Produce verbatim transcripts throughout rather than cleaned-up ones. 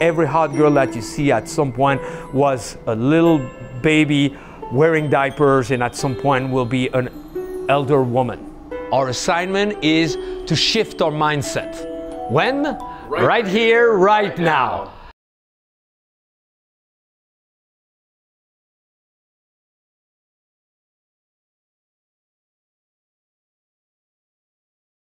Every hot girl that you see at some point was a little baby wearing diapers, and at some point will be an elder woman. Our assignment is to shift our mindset. When? Right, right here, right, right now. now.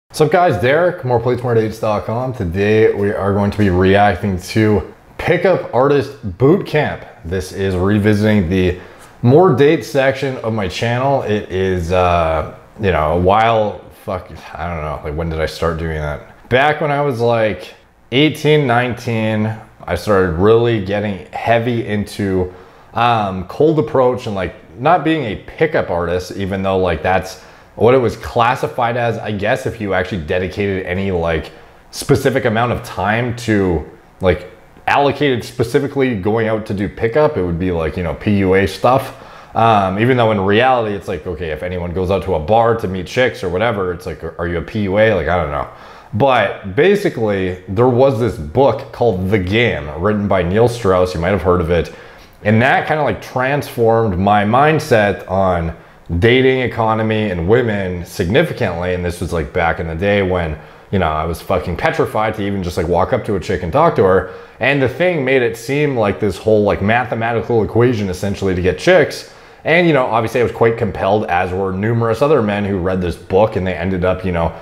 What's up guys, Derek, more plates more dates dot com. Today we are going to be reacting to Pickup Artist Bootcamp. This is revisiting the more dates section of my channel. It is, uh, you know, a while, fuck, I don't know, like when did I start doing that? Back when I was like eighteen, nineteen, I started really getting heavy into um, cold approach and like not being a pickup artist, even though like that's what it was classified as, I guess, if you actually dedicated any like specific amount of time to like allocated specifically going out to do pickup, it would be like, you know, P U A stuff. Um, even though in reality, it's like, okay, if anyone goes out to a bar to meet chicks or whatever, it's like, are you a P U A? Like, I don't know. But basically there was this book called The Game written by Neil Strauss. You might've heard of it. And that kind of like transformed my mindset on dating, economy, and women significantly. And this was like back in the day when, you know, I was fucking petrified to even just like walk up to a chick and talk to her. And the thing made it seem like this whole like mathematical equation essentially to get chicks. And, you know, obviously I was quite compelled, as were numerous other men who read this book, and they ended up, you know,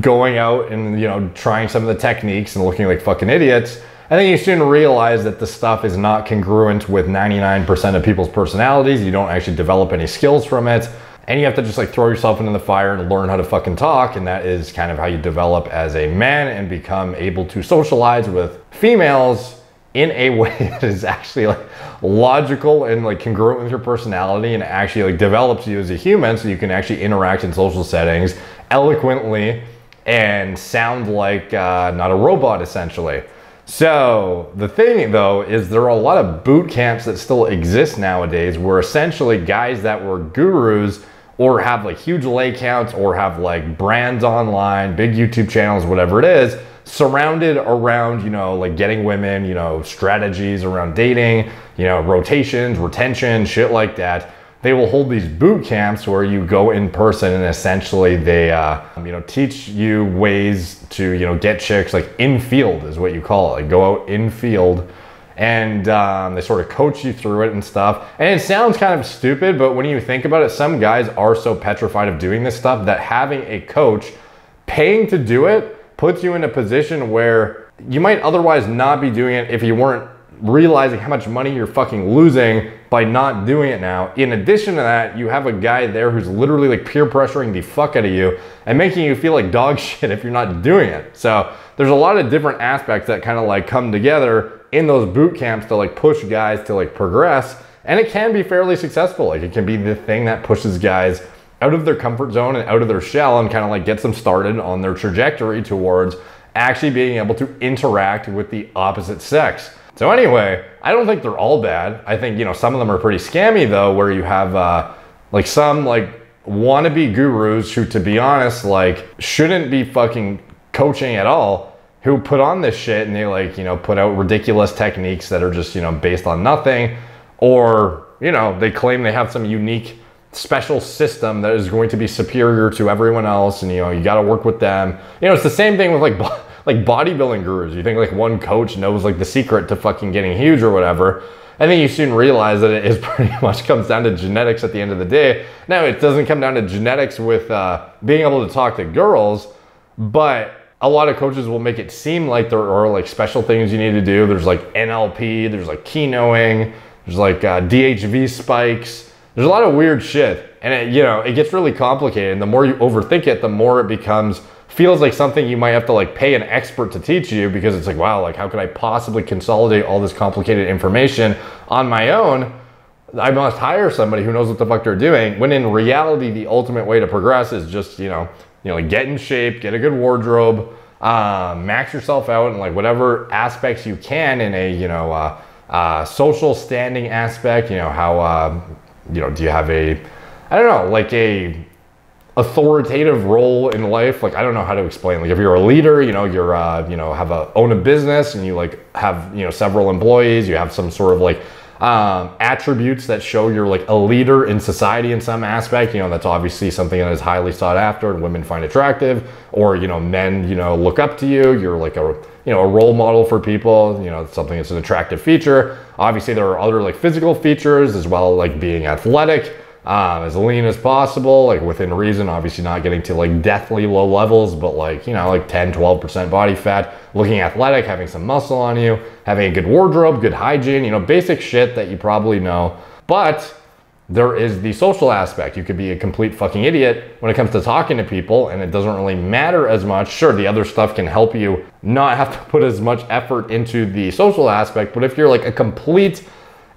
going out and, you know, trying some of the techniques and looking like fucking idiots. I think you soon realize that the stuff is not congruent with ninety-nine percent of people's personalities. You don't actually develop any skills from it. And you have to just like throw yourself into the fire and learn how to fucking talk. And that is kind of how you develop as a man and become able to socialize with females in a way that is actually like logical and like congruent with your personality, and actually like develops you as a human so you can actually interact in social settings eloquently and sound like uh, not a robot essentially. So the thing though is there are a lot of boot camps that still exist nowadays where essentially guys that were gurus or have like huge lay counts or have like brands online, big YouTube channels, whatever it is, surrounded around, you know, like getting women, you know, strategies around dating, you know, rotations, retention, shit like that. They will hold these boot camps where you go in person and essentially they, uh, you know, teach you ways to, you know, get chicks, like in field is what you call it. Like go out in field and um, they sort of coach you through it and stuff. And it sounds kind of stupid, but when you think about it, some guys are so petrified of doing this stuff that having a coach paying to do it puts you in a position where you might otherwise not be doing it if you weren't realizing how much money you're fucking losing by not doing it now. In addition to that, you have a guy there who's literally like peer pressuring the fuck out of you and making you feel like dog shit if you're not doing it. So there's a lot of different aspects that kind of like come together in those boot camps to like push guys to like progress. And it can be fairly successful. Like it can be the thing that pushes guys out of their comfort zone and out of their shell and kind of like gets them started on their trajectory towards actually being able to interact with the opposite sex. So anyway, I don't think they're all bad. I think, you know, some of them are pretty scammy though, where you have uh, like some like wannabe gurus who, to be honest, like shouldn't be fucking coaching at all, who put on this shit and they like, you know, put out ridiculous techniques that are just, you know, based on nothing, or, you know, they claim they have some unique special system that is going to be superior to everyone else. And, you know, you got to work with them. You know, it's the same thing with like like bodybuilding gurus. You think like one coach knows like the secret to fucking getting huge or whatever. And then you soon realize that it is pretty much comes down to genetics at the end of the day. Now it doesn't come down to genetics with uh, being able to talk to girls, but a lot of coaches will make it seem like there are like special things you need to do. There's like N L P, there's like kenoing, there's like uh, D H V spikes. There's a lot of weird shit. And it, you know, it gets really complicated. And the more you overthink it, the more it becomes feels like something you might have to like pay an expert to teach you, because it's like, wow, like how could I possibly consolidate all this complicated information on my own? I must hire somebody who knows what the fuck they're doing. When in reality, the ultimate way to progress is just, you know, you know, like get in shape, get a good wardrobe, uh, max yourself out in like whatever aspects you can in a, you know, uh, uh, social standing aspect, you know, how, uh, you know, do you have a, I don't know, like a, authoritative role in life. Like, I don't know how to explain. Like, if you're a leader, you know, you're, uh, you know, have a, own a business and you like have, you know, several employees, you have some sort of like um, attributes that show you're like a leader in society in some aspect, you know, that's obviously something that is highly sought after and women find attractive, or, you know, men, you know, look up to you. You're like a, you know, a role model for people, you know, something that's an attractive feature. Obviously there are other like physical features as well, like being athletic, um, as lean as possible, like within reason, obviously not getting to like deathly low levels, but like, you know, like ten, twelve percent body fat, looking athletic, having some muscle on you, having a good wardrobe, good hygiene, you know, basic shit that you probably know. But there is the social aspect. You could be a complete fucking idiot when it comes to talking to people and it doesn't really matter as much. Sure, the other stuff can help you not have to put as much effort into the social aspect, but if you're like a complete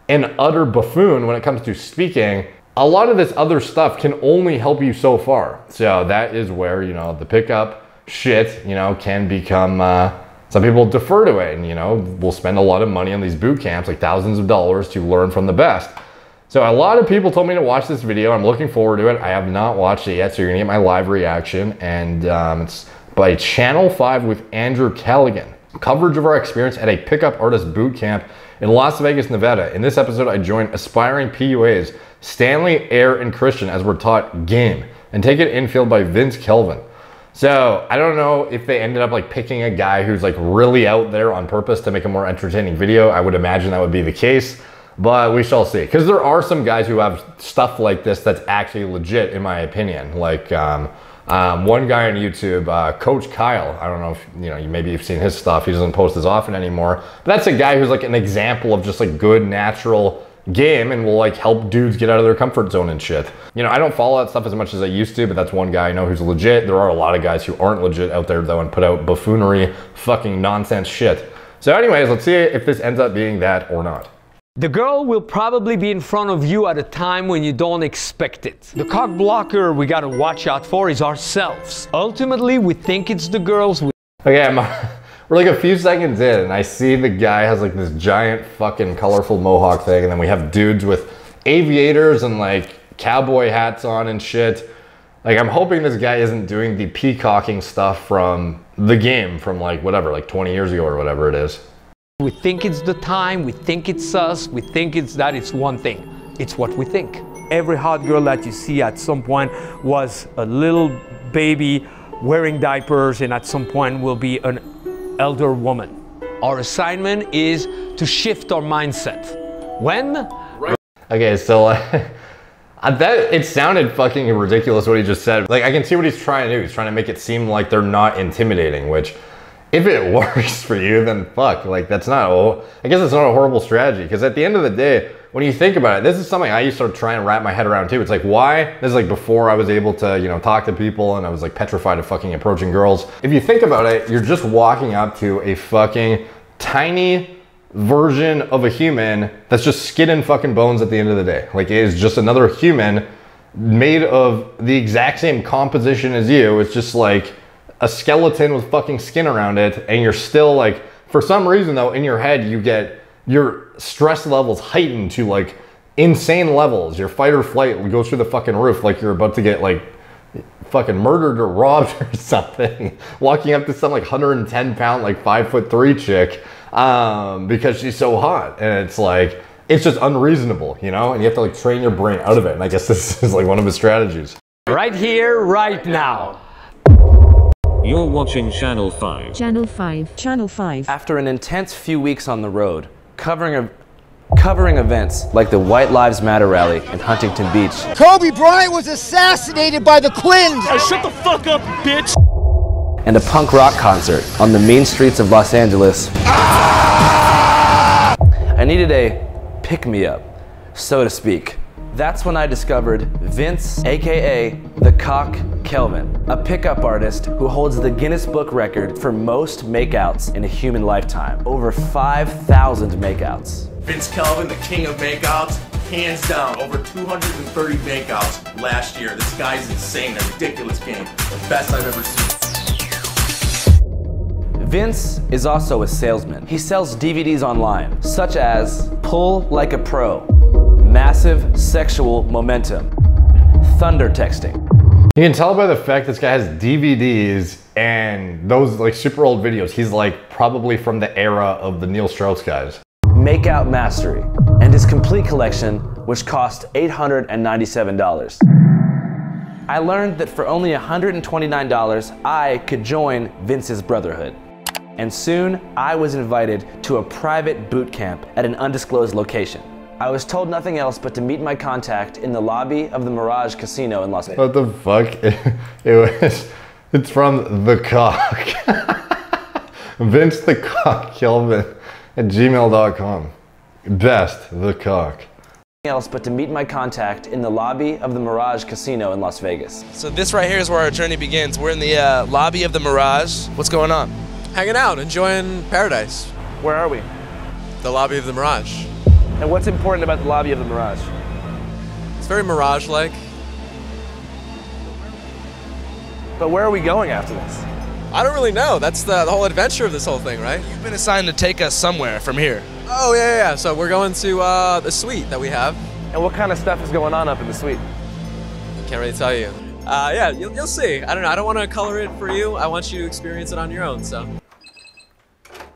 and utter buffoon when it comes to speaking, a lot of this other stuff can only help you so far. So that is where, you know, the pickup shit, you know, can become, uh, some people defer to it and, you know, will spend a lot of money on these boot camps, like thousands of dollars to learn from the best. So a lot of people told me to watch this video. I'm looking forward to it. I have not watched it yet, so you're gonna get my live reaction. And um, it's by Channel five with Andrew Callaghan. Coverage of our experience at a pickup artist boot camp in Las Vegas, Nevada. In this episode, I joined aspiring P U As, Stanley, Air, and Christian, as we're taught game, and taken infield by Vince Kelvin. So I don't know if they ended up like picking a guy who's like really out there on purpose to make a more entertaining video. I would imagine that would be the case. But we shall see, because there are some guys who have stuff like this that's actually legit, in my opinion. Like um, um, one guy on YouTube, uh, Coach Kyle. I don't know if you know, you maybe you've seen his stuff. He doesn't post as often anymore. But that's a guy who's like an example of just like good natural game and will like help dudes get out of their comfort zone and shit. You know, I don't follow that stuff as much as I used to, but that's one guy I know who's legit. There are a lot of guys who aren't legit out there though and put out buffoonery, fucking nonsense shit. So, anyways, let's see if this ends up being that or not. The girl will probably be in front of you at a time when you don't expect it. The cock blocker we gotta watch out for is ourselves. Ultimately, we think it's the girls. We okay, I'm, we're like a few seconds in and I see the guy has like this giant fucking colorful mohawk thing, and then we have dudes with aviators and like cowboy hats on and shit. Like, I'm hoping this guy isn't doing the peacocking stuff from The Game from like whatever, like twenty years ago or whatever it is. We think it's the time, we think it's us, we think it's that, it's one thing. It's what we think. Every hot girl that you see at some point was a little baby wearing diapers, and at some point will be an elder woman. Our assignment is to shift our mindset. When? Right. Okay, so uh, that, it sounded fucking ridiculous what he just said. Like, I can see what he's trying to do. He's trying to make it seem like they're not intimidating, which, if it works for you, then fuck, like that's not, oh, I guess it's not a horrible strategy, because at the end of the day, when you think about it, this is something I used to try and wrap my head around too. It's like, why? This is like before I was able to, you know, talk to people and I was like petrified of fucking approaching girls. If you think about it, you're just walking up to a fucking tiny version of a human that's just skin and fucking bones at the end of the day. Like, it is just another human made of the exact same composition as you. It's just like a skeleton with fucking skin around it, and you're still like, for some reason though, in your head you get your stress levels heightened to like insane levels. Your fight or flight goes through the fucking roof, like you're about to get like fucking murdered or robbed or something. Walking up to some like one hundred ten pound, like five foot three chick um, because she's so hot, and it's like, it's just unreasonable, you know? And you have to like train your brain out of it. And I guess this is like one of his strategies. Right here, right now. You're watching Channel five. Channel five. Channel five. After an intense few weeks on the road, covering a, covering events like the White Lives Matter rally in Huntington Beach. Kobe Bryant was assassinated by the Quins! Hey, shut the fuck up, bitch! And a punk rock concert on the mean streets of Los Angeles. Ah! I needed a pick-me-up, so to speak. That's when I discovered Vince, A K A the Cock Kelvin, a pickup artist who holds the Guinness Book record for most makeouts in a human lifetime. Over five thousand makeouts. Vince Kelvin, the king of makeouts, hands down. Over two hundred thirty makeouts last year. This guy's insane, a ridiculous game. The best I've ever seen. Vince is also a salesman. He sells D V Ds online, such as Pull Like a Pro, Massive Sexual Momentum, Thunder Texting, You can tell by the fact this guy has D V Ds and those like super old videos. He's like probably from the era of the Neil Strauss guys. Makeout Mastery and his complete collection, which cost eight hundred ninety-seven dollars. I learned that for only one hundred twenty-nine dollars, I could join Vince's brotherhood. And soon I was invited to a private boot camp at an undisclosed location. I was told nothing else but to meet my contact in the lobby of the Mirage Casino in Las Vegas. What the fuck? It, it was, it's from The Cock. Vince The Cock Kelvin at gmail dot com. Best The Cock. Nothing else but to meet my contact in the lobby of the Mirage Casino in Las Vegas. So this right here is where our journey begins. We're in the uh, lobby of the Mirage. What's going on? Hanging out, enjoying paradise. Where are we? The lobby of the Mirage. And what's important about the lobby of the Mirage? It's very Mirage-like. But where are we going after this? I don't really know. That's the, the whole adventure of this whole thing, right? You've been assigned to take us somewhere from here. Oh, yeah, yeah, yeah. So we're going to uh, the suite that we have. And what kind of stuff is going on up in the suite? Can't really tell you. Uh, yeah, you'll, you'll see. I don't know. I don't want to color it for you. I want you to experience it on your own, so.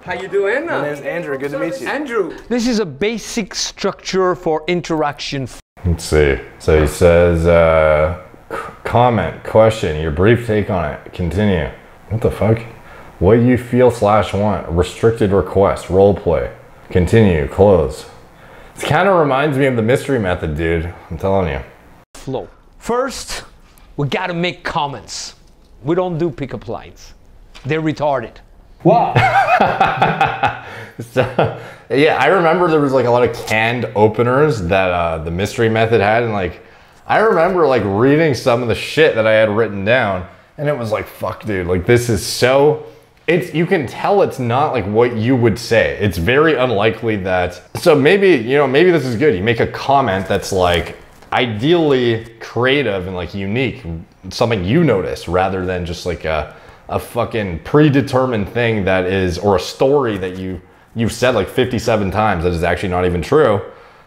How you doing? My name's Andrew, good to meet you. Andrew. This is a basic structure for interaction. Let's see. So he says, uh, comment, question, your brief take on it, continue. What the fuck? What you feel slash want, restricted request, role play, continue, close. This kind of reminds me of the Mystery Method, dude. I'm telling you. Flow. First, we gotta make comments. We don't do pickup lines. They're retarded. Wow. So, yeah, I remember there was like a lot of canned openers that uh, the Mystery Method had, and like I remember like reading some of the shit that I had written down, and it was like, fuck, dude, like this is so, it's, you can tell it's not like what you would say. It's very unlikely that, so maybe, you know, maybe this is good. You make a comment that's like ideally creative and like unique, something you notice rather than just like a a fucking predetermined thing that is, or a story that you, you've said like fifty-seven times that is actually not even true.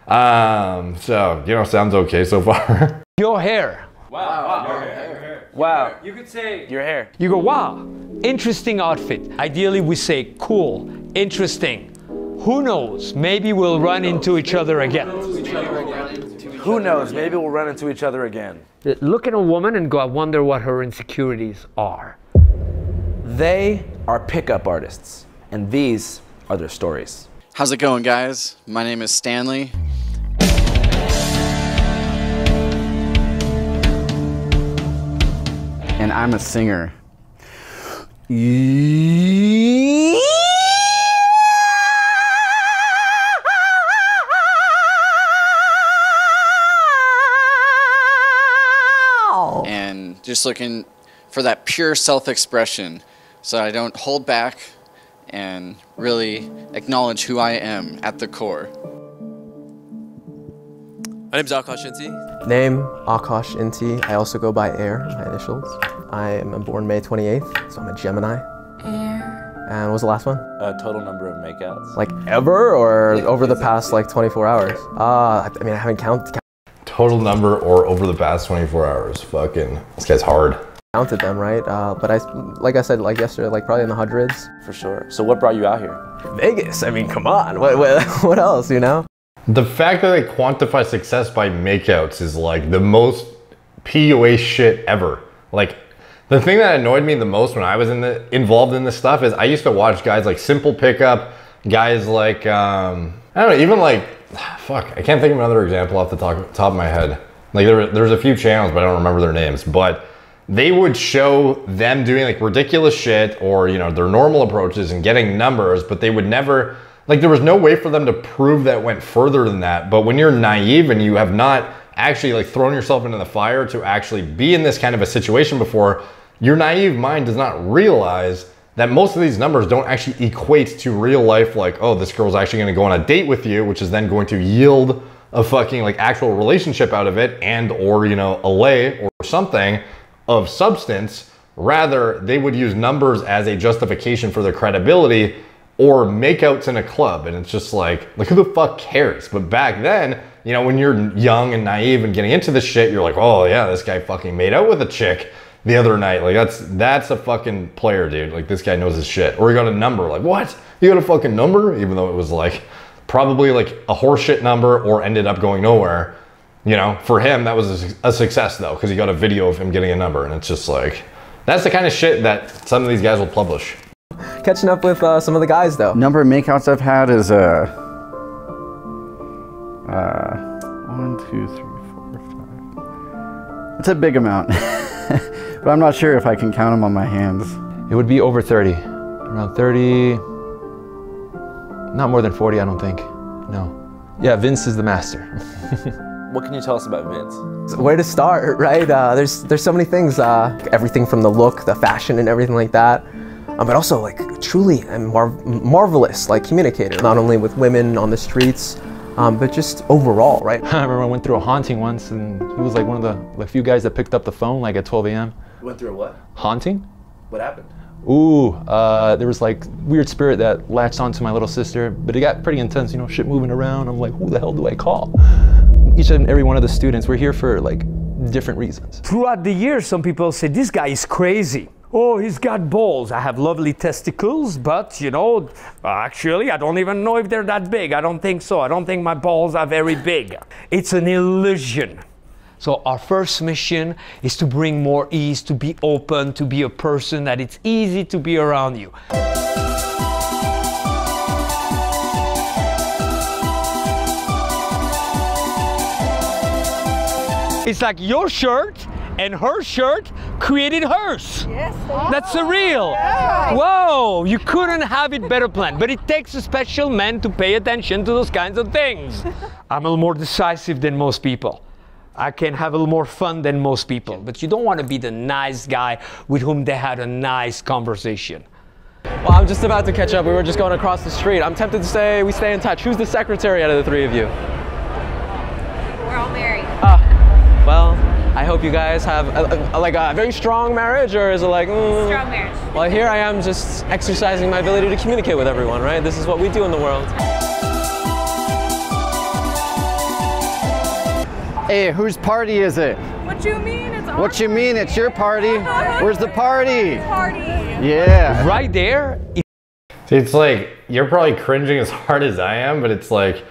Um, so, you know, sounds okay so far. Your hair. Wow, wow, wow. Your hair. Your hair. Wow. You could say your hair. You go, wow, interesting outfit. Ideally we say cool, interesting. Who knows, maybe we'll run into each other again. Who knows, maybe we'll run into each other again. Look at a woman and go, I wonder what her insecurities are. They are pickup artists, and these are their stories. How's it going, guys? My name is Stanley. And I'm a singer. E and just looking for that pure self-expression. So I don't hold back and really acknowledge who I am at the core. My name's Akash Inti. Name, Akash Inti. I also go by Air, my initials. I am born May twenty-eighth, so I'm a Gemini. Air. And what was the last one? A uh, total number of makeouts. Like ever or yeah, over exactly. The past like twenty-four hours? Uh, I mean, I haven't counted. Total number or over the past twenty-four hours. Fucking, this guy's hard. Counted them, right? Uh, but I, like I said, like yesterday, like probably in the hundreds. For sure. So what brought you out here? Vegas, I mean, come on, what, what, what else, you know? The fact that they quantify success by makeouts is like the most P U A shit ever. Like, the thing that annoyed me the most when I was in the, involved in this stuff is I used to watch guys like Simple Pickup, guys like, um, I don't know, even like, fuck, I can't think of another example off the top, top of my head. Like there, there was a few channels, but I don't remember their names, but they would show them doing like ridiculous shit or, you know, their normal approaches and getting numbers, but they would never, like there was no way for them to prove that went further than that. But when you're naive and you have not actually like thrown yourself into the fire to actually be in this kind of a situation before, your naive mind does not realize that most of these numbers don't actually equate to real life. Like, oh, this girl's actually gonna go on a date with you, which is then going to yield a fucking like actual relationship out of it and or, you know, a lay or something of substance. Rather, they would use numbers as a justification for their credibility or makeouts in a club, and it's just like, like who the fuck cares? But back then, you know, when you're young and naive and getting into this shit, you're like, oh yeah, this guy fucking made out with a chick the other night. Like that's that's a fucking player, dude. Like this guy knows his shit. Or he got a number. Like what? You got a fucking number? Even though it was like probably like a horseshit number or ended up going nowhere. You know, for him, that was a success though, because he got a video of him getting a number, and it's just like, that's the kind of shit that some of these guys will publish. Catching up with uh, some of the guys though. Number of makeouts I've had is uh, uh, one, two, three, four, five. It's a big amount, but I'm not sure if I can count them on my hands. It would be over thirty, around thirty, not more than forty, I don't think, no. Yeah, Vince is the master. What can you tell us about Vince? Where to start, right? Uh, there's there's so many things, uh, everything from the look, the fashion, and everything like that. Um, but also, like, truly a mar marvelous, like, communicator, not only with women on the streets, um, but just overall, right? I remember I went through a haunting once, and he was like one of the, the few guys that picked up the phone, like at twelve A M Went through a what? Haunting. What happened? Ooh, uh, there was like weird spirit that latched onto my little sister, but it got pretty intense, you know, shit moving around. I'm like, who the hell do I call? Each and every one of the students, we're here for like different reasons. Throughout the years, some people say, this guy is crazy. Oh, he's got balls. I have lovely testicles, but you know, actually, I don't even know if they're that big. I don't think so. I don't think my balls are very big. It's an illusion. So our first mission is to bring more ease, to be open, to be a person that it's easy to be around you. It's like your shirt and her shirt created hers. Yes. Oh, that's surreal. Yeah. Whoa, you couldn't have it better planned, but it takes a special man to pay attention to those kinds of things. I'm a little more decisive than most people. I can have a little more fun than most people, but you don't want to be the nice guy with whom they had a nice conversation. Well, I'm just about to catch up. We were just going across the street. I'm tempted to say we stay in touch. Who's the secretary out of the three of you? We're all married. Uh, Well, I hope you guys have a, a, like a very strong marriage, or is it like, mm. Strong marriage. Well, here I am just exercising my ability to communicate with everyone, right? This is what we do in the world. Hey, whose party is it? What you mean? It's our What you mean? It's your party. Where's the party? Party. Yeah. Right there. It's like, you're probably cringing as hard as I am, but it's like,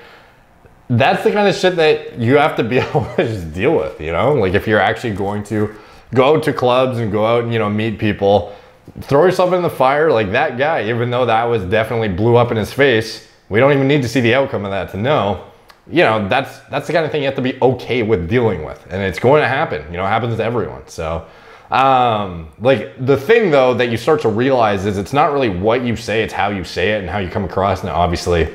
that's the kind of shit that you have to be able to just deal with, you know? Like if you're actually going to go out to clubs and go out and, you know, meet people, throw yourself in the fire like that guy, even though that was definitely blew up in his face. We don't even need to see the outcome of that to know, you know, that's, that's the kind of thing you have to be okay with dealing with. And it's going to happen, you know, it happens to everyone. So, um, like the thing though that you start to realize is it's not really what you say, it's how you say it and how you come across. Now, obviously,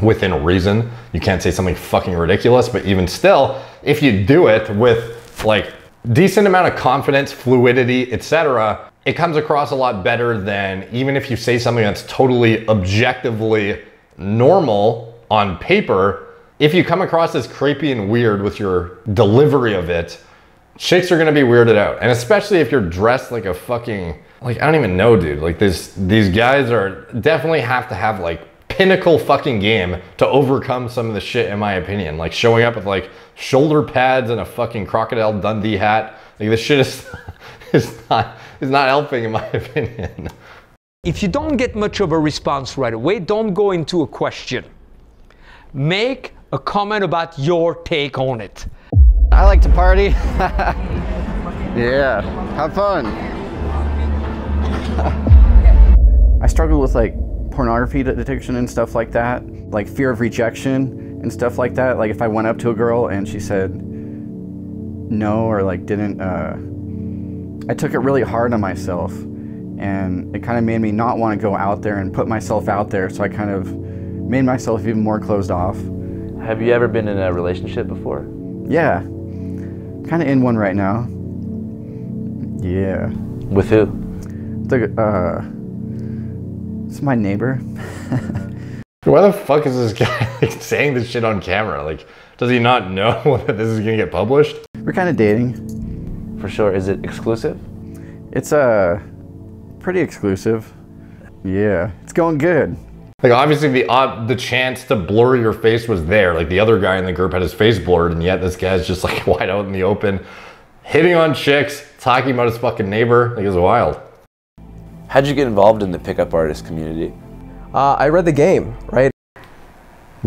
within reason, you can't say something fucking ridiculous, but even still, if you do it with like decent amount of confidence, fluidity, et cetera, it comes across a lot better than even if you say something that's totally objectively normal on paper. If you come across as creepy and weird with your delivery of it, chicks are gonna be weirded out. And especially if you're dressed like a fucking, like, I don't even know, dude. Like this, these guys are definitely have to have like pinnacle fucking game to overcome some of the shit, in my opinion. Like showing up with like shoulder pads and a fucking Crocodile Dundee hat. Like this shit is, is not, is not helping, in my opinion. If you don't get much of a response right away, don't go into a question. Make a comment about your take on it. I like to party. Yeah, have fun. I struggle with like pornography addiction and stuff like that, like fear of rejection and stuff like that. Like if I went up to a girl and she said no, or like didn't, uh, I took it really hard on myself, and it kind of made me not want to go out there and put myself out there. So I kind of made myself even more closed off. Have you ever been in a relationship before? Yeah, kind of in one right now. Yeah. With who? The, uh, it's my neighbor. Why the fuck is this guy like, saying this shit on camera? Like, does he not know that this is gonna get published? We're kind of dating. For sure. Is it exclusive? It's uh, pretty exclusive. Yeah, it's going good. Like obviously the uh, the chance to blur your face was there. Like the other guy in the group had his face blurred, and yet this guy's just like wide out in the open, hitting on chicks, talking about his fucking neighbor. Like it was wild. How'd you get involved in the pickup artist community? Uh, I read The Game, right?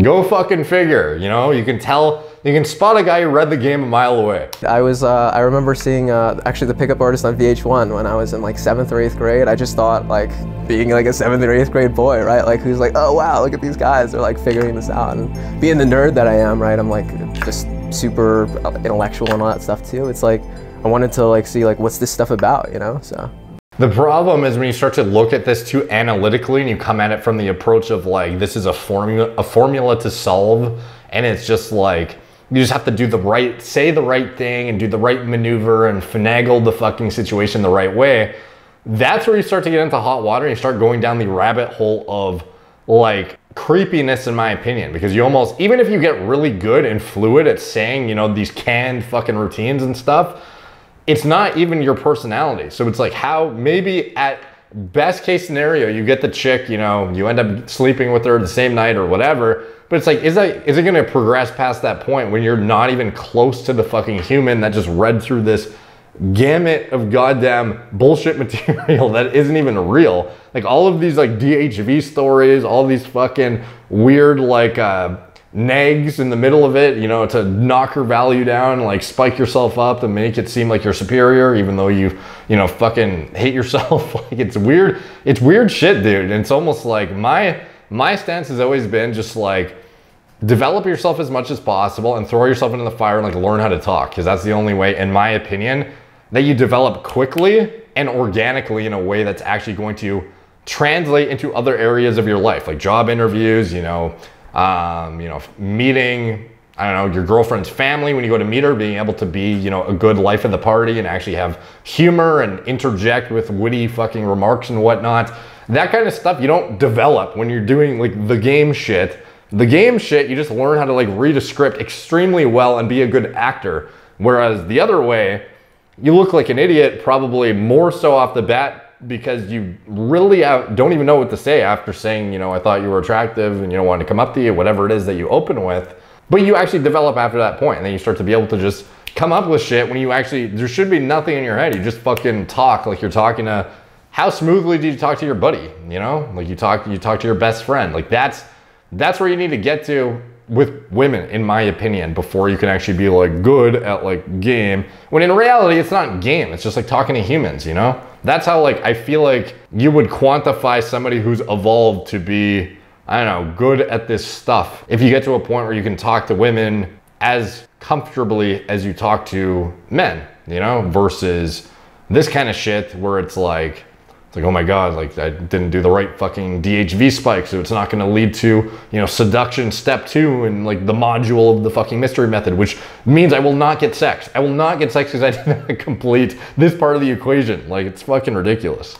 Go fucking figure, you know? You can tell, you can spot a guy who read The Game a mile away. I was, uh, I remember seeing, uh, actually the pickup artist on V H one when I was in like seventh or eighth grade. I just thought like, being like a seventh or eighth grade boy, right? Like who's like, oh wow, look at these guys. They're like figuring this out. And being the nerd that I am, right? I'm like just super intellectual and all that stuff too. It's like, I wanted to like see like, what's this stuff about, you know, so. The problem is when you start to look at this too analytically and you come at it from the approach of like, this is a formula, a formula to solve. And it's just like, you just have to do the right, say the right thing and do the right maneuver and finagle the fucking situation the right way. That's where you start to get into hot water and you start going down the rabbit hole of like creepiness, in my opinion, because you almost, even if you get really good and fluid at saying, you know, these canned fucking routines and stuff, it's not even your personality. So it's like how maybe at best case scenario, you get the chick, you know, you end up sleeping with her the same night or whatever. But it's like, is that, is it gonna progress past that point when you're not even close to the fucking human that just read through this gamut of goddamn bullshit material that isn't even real? Like all of these like D H V stories, all these fucking weird like, uh, nags in the middle of it, you know, to knock your value down, like spike yourself up to make it seem like you're superior, even though you, you know, fucking hate yourself. Like it's weird. It's weird shit, dude. And it's almost like my, my stance has always been just like, develop yourself as much as possible and throw yourself into the fire and like learn how to talk. Cause that's the only way, in my opinion, that you develop quickly and organically in a way that's actually going to translate into other areas of your life, like job interviews, you know, Um, you know, meeting, I don't know, your girlfriend's family when you go to meet her, being able to be, you know, a good life of the party and actually have humor and interject with witty fucking remarks and whatnot. That kind of stuff you don't develop when you're doing like the game shit. The game shit, you just learn how to like read a script extremely well and be a good actor. Whereas the other way, you look like an idiot probably more so off the bat, because you really don't even know what to say after saying, you know, I thought you were attractive and you don't want to come up to you, whatever it is that you open with, but you actually develop after that point. And then you start to be able to just come up with shit when you actually, there should be nothing in your head. You just fucking talk like you're talking to, how smoothly do you talk to your buddy? You know, like you talk, you talk to your best friend. Like that's, that's where you need to get to with women, in my opinion, before you can actually be like good at like game, when in reality, it's not game. It's just like talking to humans, you know? That's how like, I feel like you would quantify somebody who's evolved to be, I don't know, good at this stuff. If you get to a point where you can talk to women as comfortably as you talk to men, you know, versus this kind of shit where it's like, it's like, oh my God, like I didn't do the right fucking D H V spike. So it's not gonna lead to, you know, seduction step two and like the module of the fucking mystery method, which means I will not get sex. I will not get sex because I didn't complete this part of the equation. Like it's fucking ridiculous.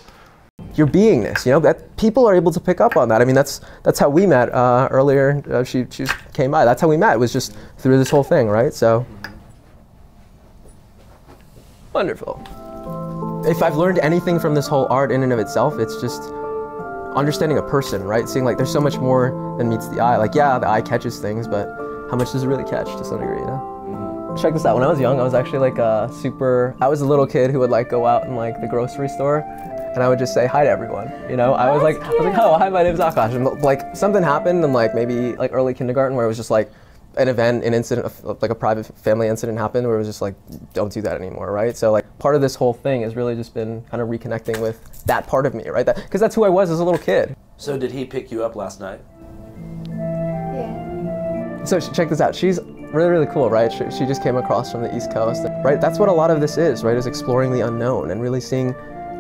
Your beingness, you know, that people are able to pick up on that. I mean, that's that's how we met uh, earlier. Uh, she, she came by, that's how we met. It was just through this whole thing, right? So, wonderful. If I've learned anything from this whole art in and of itself, it's just understanding a person, right? Seeing like there's so much more than meets the eye. Like, yeah, the eye catches things, but how much does it really catch to some degree, you know? Mm-hmm. Check this out. When I was young, I was actually like a super, I was a little kid who would like go out in like the grocery store and I would just say hi to everyone, you know? I was, like, I was like, oh, hi, my name's Akash. And like something happened in like maybe like early kindergarten where it was just like an event, an incident, like a private family incident happened where it was just like, don't do that anymore, right? So like part of this whole thing has really just been kind of reconnecting with that part of me, right? Because that, that's who I was as a little kid. So did he pick you up last night? Yeah. So check this out. She's really, really cool, right? She, she just came across from the East Coast, right? That's what a lot of this is, right? Is exploring the unknown and really seeing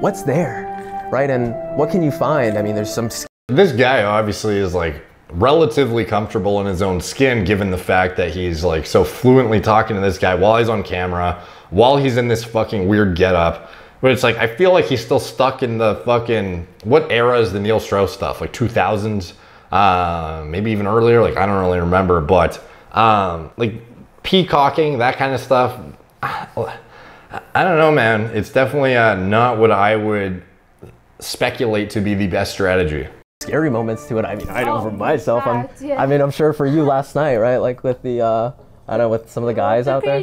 what's there, right? And what can you find? I mean, there's some... This guy obviously is like relatively comfortable in his own skin, given the fact that he's like so fluently talking to this guy while he's on camera, while he's in this fucking weird getup. But it's like, I feel like he's still stuck in the fucking, what era is the Neil Strauss stuff? Like two thousands, uh, maybe even earlier. Like, I don't really remember, but um, like peacocking, that kind of stuff. I don't know, man. It's definitely uh, not what I would speculate to be the best strategy. scary moments to it. I mean, I know oh, for myself, fact, I'm, yeah. I mean, I'm sure for you last night, right? Like with the, uh, I don't know, with some of the guys out there.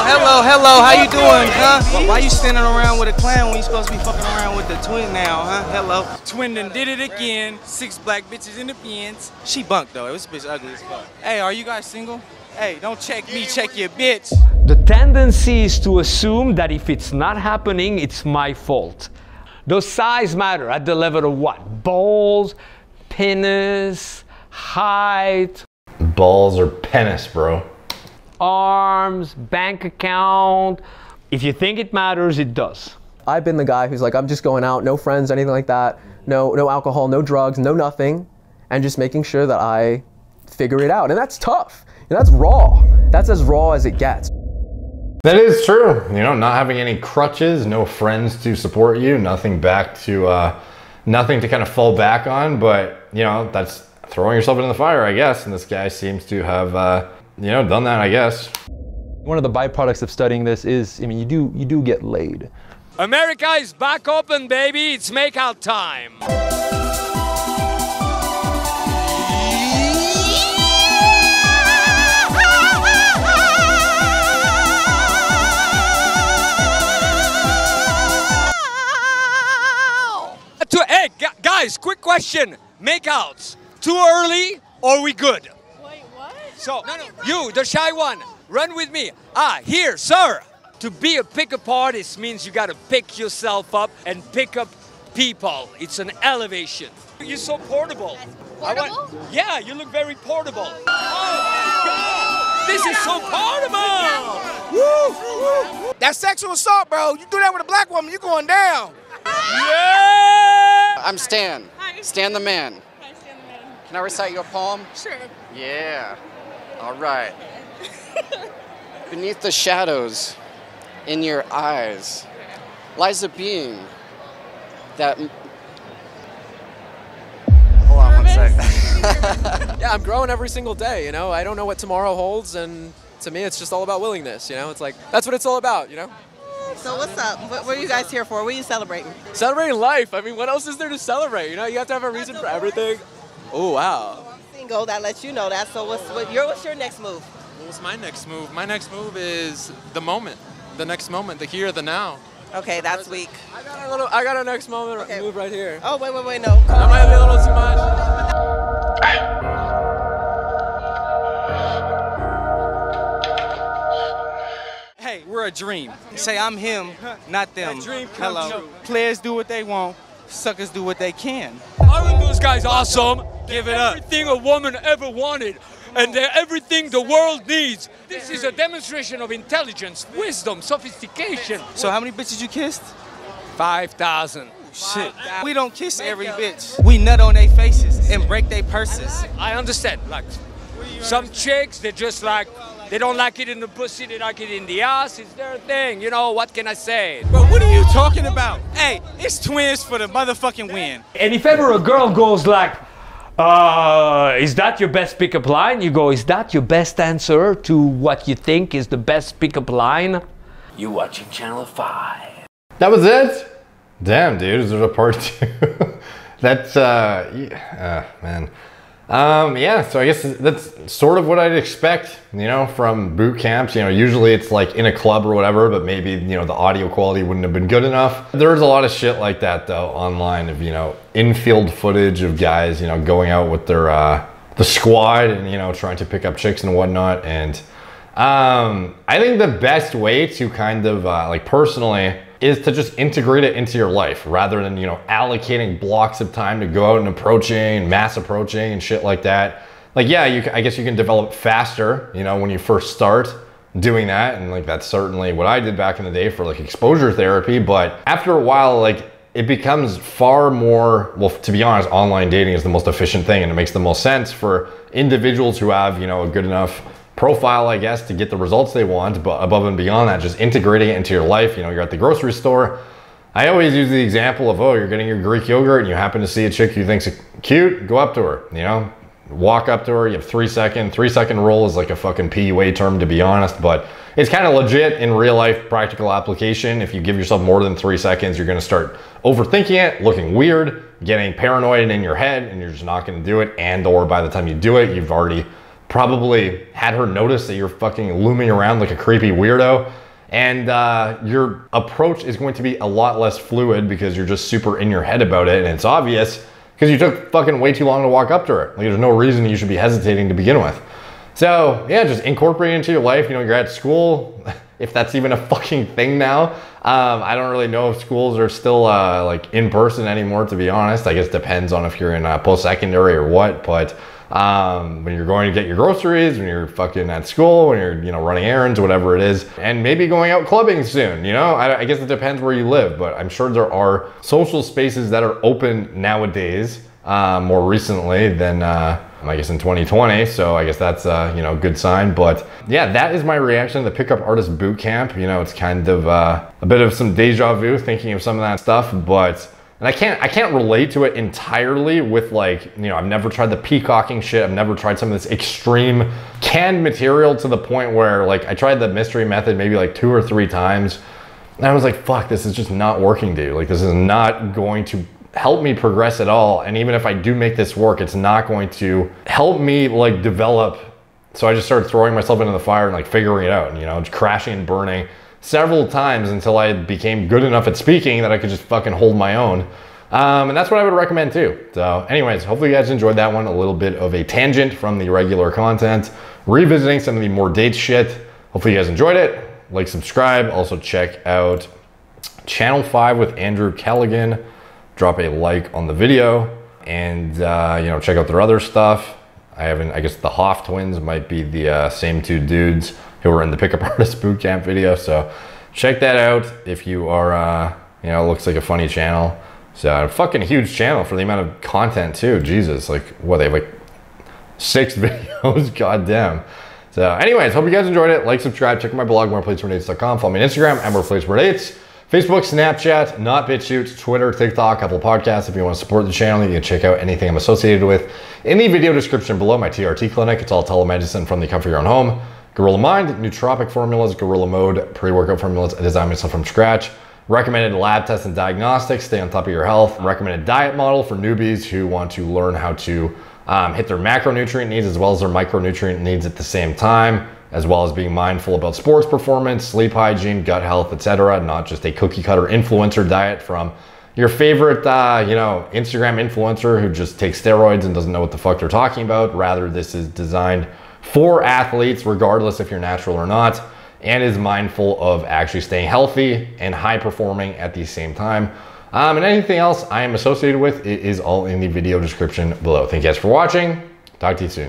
Hello, hello, how you doing, huh? Why you standing around with a clown when you supposed to be fucking around with the twin now, huh? Hello. Twin done did it again. Six black bitches in the pants. She bunked though, it was a bitch ugly as fuck. Hey, are you guys single? Hey, don't check me, check your bitch. The tendency is to assume that if it's not happening, it's my fault. Does size matter at the level of what? Balls, penis, height. Balls or penis, bro. Arms, bank account. If you think it matters, it does. I've been the guy who's like, I'm just going out, no friends, anything like that. No, no alcohol, no drugs, no nothing. And just making sure that I figure it out. And that's tough. And that's raw. That's as raw as it gets. That is true. You know, not having any crutches, no friends to support you, nothing back to, uh, nothing to kind of fall back on. But, you know, that's throwing yourself into the fire, I guess. And this guy seems to have, uh, you know, done that, I guess. One of the byproducts of studying this is, I mean, you do, you do get laid. America is back open, baby. It's makeout time. Hey, guys, quick question. Makeouts, too early or we good? So, no, no, you, the shy one, run with me. Ah, here, sir. To be a pickup artist means you gotta pick yourself up and pick up people. It's an elevation. You're so portable. Portable? Want, yeah, you look very portable. Oh, oh, this is so portable. Woo, woo. That's sexual assault, bro. You do that with a black woman, you're going down. Yeah! I'm Stan. Hi. Stan the man. Hi, Stan the man. Can I recite your poem? Sure. Yeah. All right. Beneath the shadows in your eyes lies a being that... Hold on Nervous? one sec. Yeah, I'm growing every single day, you know? I don't know what tomorrow holds, and to me, it's just all about willingness, you know? It's like, that's what it's all about, you know? So what's up? What, what are you guys here for? What are you celebrating? Celebrating life. I mean, what else is there to celebrate? You know, you have to have a reason for everything. Oh, wow. Go, that lets you know that. So what's what your what's your next move? What's my next move? My next move is the moment, the next moment, the here, the now. Okay, that's weak. I got a little. I got a next moment okay. move right here. Oh wait, wait, wait, no. That might be a little too much. Hey, we're a dream. Say I'm him, not them. That dream come Hello. True. Players do what they want. Suckers do what they can. Aren't those guys awesome? Give it up. Everything a woman ever wanted, and they're everything the world needs. This is a demonstration of intelligence, wisdom, sophistication. So how many bitches you kissed? five thousand. Shit. We don't kiss every bitch. We nut on their faces and break their purses. I understand. Like, some chicks, they're just like, they don't like it in the pussy, they like it in the ass. It's their thing, you know, what can I say? But what are you talking about? Hey, it's twins for the motherfucking win. And if ever a girl goes like, Uh, is that your best pickup line? You go, is that your best answer to what you think is the best pickup line? You're watching Channel five. That was it? Damn, dude, is there a part two? That's, uh, yeah, uh, man. Um, yeah, so I guess that's sort of what I'd expect, you know, from boot camps. You know, usually it's like in a club or whatever, but maybe, you know, the audio quality wouldn't have been good enough. There's a lot of shit like that, though, online of, you know, infield footage of guys, you know, going out with their, uh, the squad and, you know, trying to pick up chicks and whatnot. And um, I think the best way to kind of, uh, like, personally, is to just integrate it into your life rather than, you know, allocating blocks of time to go out and approaching and mass approaching and shit like that. Like, yeah, you can, I guess you can develop faster, you know, when you first start doing that. And like, that's certainly what I did back in the day for like exposure therapy. But after a while, like it becomes far more, well, to be honest, online dating is the most efficient thing and it makes the most sense for individuals who have, you know, a good enough profile, I guess, to get the results they want, but above and beyond that, just integrating it into your life. You know, you're at the grocery store. I always use the example of, oh, you're getting your Greek yogurt and you happen to see a chick you think's cute, go up to her, you know, walk up to her, you have three second. Three second rule is like a fucking P U A term, to be honest, but it's kind of legit in real life practical application. If you give yourself more than three seconds, you're gonna start overthinking it, looking weird, getting paranoid in your head, and you're just not gonna do it. And or by the time you do it, you've already probably had her notice that you're fucking looming around like a creepy weirdo. And uh, your approach is going to be a lot less fluid because you're just super in your head about it. And it's obvious because you took fucking way too long to walk up to her. Like, there's no reason you should be hesitating to begin with. So yeah, just incorporate it into your life. You know, you're at school, if that's even a fucking thing now. Um, I don't really know if schools are still uh, like in person anymore, to be honest. I guess it depends on if you're in uh, post-secondary or what, but Um, when you're going to get your groceries, when you're fucking at school, when you're, you know, running errands, whatever it is, and maybe going out clubbing soon, you know, I, I guess it depends where you live, but I'm sure there are social spaces that are open nowadays, uh, more recently than, uh, I guess in twenty twenty. So I guess that's uh, you know, good sign. But yeah, that is my reaction to the Pickup Artist Bootcamp. You know, it's kind of, uh, a bit of some deja vu thinking of some of that stuff, but And I can't, I can't relate to it entirely with, like, you know, I've never tried the peacocking shit. I've never tried some of this extreme canned material to the point where, like, I tried the mystery method maybe like two or three times. And I was like, fuck, this is just not working, dude. Like, this is not going to help me progress at all. And even if I do make this work, it's not going to help me, like, develop. So I just started throwing myself into the fire and, like, figuring it out, and, you know, just crashing and burning several times until I became good enough at speaking that I could just fucking hold my own. Um, and that's what I would recommend too. So anyways, hopefully you guys enjoyed that one. A little bit of a tangent from the regular content, revisiting some of the more dates shit. Hopefully you guys enjoyed it. Like, subscribe. Also check out Channel five with Andrew Callaghan. Drop a like on the video, and uh, you know, check out their other stuff. I haven't, I guess the Hoff twins might be the uh, same two dudes who were in the Pickup Artist Bootcamp video. So check that out if you are, uh, you know, it looks like a funny channel. So a fucking huge channel for the amount of content too. Jesus, like, what, they have like six videos, goddamn. So anyways, hope you guys enjoyed it. Like, subscribe, check out my blog, more plates more dates dot com. Follow me on Instagram at more plates more dates. Facebook, Snapchat, Not BitChute, Twitter, TikTok, Apple Podcasts. If you want to support the channel, you can check out anything I'm associated with in the video description below. My T R T clinic, it's all telemedicine from the comfort of your own home. Gorilla Mind, nootropic formulas, Gorilla Mode, pre-workout formulas. I design myself from scratch. Recommended lab tests and diagnostics, stay on top of your health. Recommended diet model for newbies who want to learn how to um, hit their macronutrient needs as well as their micronutrient needs at the same time, as well as being mindful about sports performance, sleep hygiene, gut health, et cetera. Not just a cookie cutter influencer diet from your favorite, uh, you know, Instagram influencer who just takes steroids and doesn't know what the fuck they're talking about. Rather, this is designed for athletes, regardless if you're natural or not, and is mindful of actually staying healthy and high performing at the same time. Um, and anything else I am associated with, it is all in the video description below. Thank you guys for watching. Talk to you soon.